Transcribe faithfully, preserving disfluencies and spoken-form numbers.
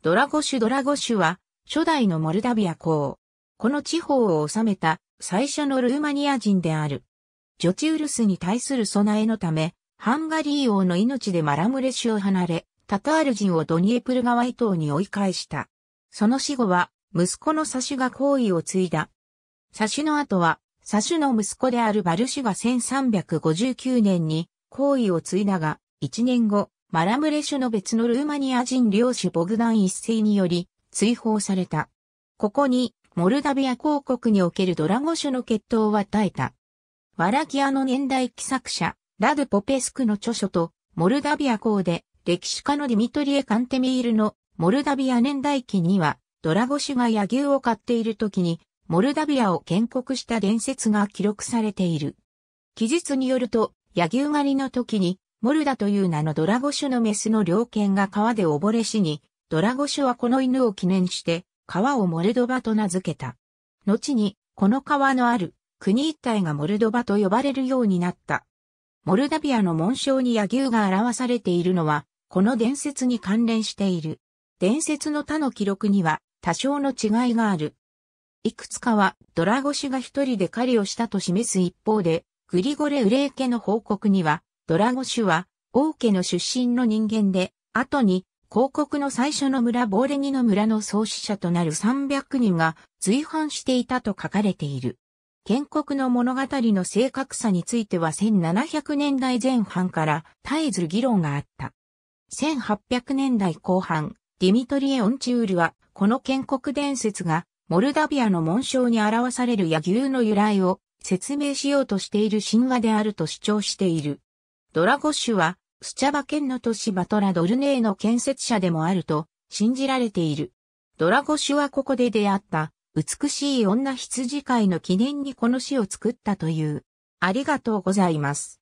ドラゴシュ・ドラゴシュは、初代のモルダビア公。この地方を治めた最初のルーマニア人である。ジョチウルスに対する備えのため、ハンガリー王の命でマラムレシュを離れ、タタール人をドニエプル川以東に追い返した。その死後は、息子のサシュが皇位を継いだ。サシュの後は、サシュの息子であるバルシュがせんさんびゃくごじゅうきゅうねんに皇位を継いだが、いちねんご、マラムレシュの別のルーマニア人領主ボグダン一世により追放された。ここに、モルダビア公国におけるドラゴシュの血統は絶えた。ワラキアの年代記作者、ラドゥ・ポペスクの著書と、モルダビア公で、歴史家のディミトリエ・カンテミールのモルダビア年代記には、ドラゴシュが野牛を飼っている時に、モルダビアを建国した伝説が記録されている。記述によると、野牛狩りの時に、モルダという名のドラゴシュのメスの猟犬が川で溺れ死に、ドラゴシュはこの犬を記念して、川をモルドバと名付けた。後に、この川のある国一帯がモルドバと呼ばれるようになった。モルダビアの紋章に野牛が表されているのは、この伝説に関連している。伝説の他の記録には、多少の違いがある。いくつかは、ドラゴシュが一人で狩りをしたと示す一方で、グリゴレ・ウレー家の報告には、ドラゴシュは、王家の出身の人間で、後に、公国の最初の村ボーレニの村の創始者となるさんびゃくにんが、随伴していたと書かれている。建国の物語の正確さについてはせんななひゃくねんだいぜん半から絶えず議論があった。せんはっぴゃくねんだいこう半、ディミトリエ・オンチウールは、この建国伝説が、モルダビアの紋章に表される野牛の由来を説明しようとしている神話であると主張している。ドラゴシュは、スチャバ県の都市バトラ・ドルネーの建設者でもあると信じられている。ドラゴシュはここで出会った、美しい女羊飼いの記念にこの市を作ったという。ありがとうございます。